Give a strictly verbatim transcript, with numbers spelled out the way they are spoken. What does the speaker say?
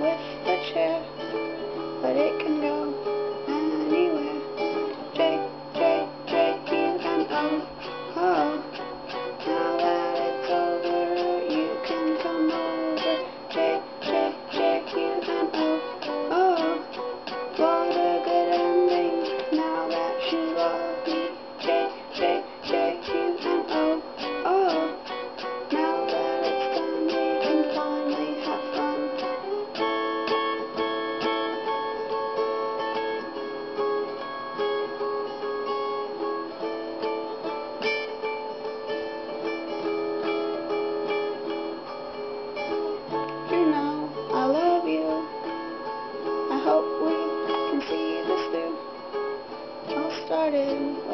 with a chair, but it can go anywhere. J, J, J, Q, and O, oh. Now that it's over, you can come over. J, J, J, Q, and O, oh. What a good ending, now that you love me. J, J, J, Q, and O, oh. Started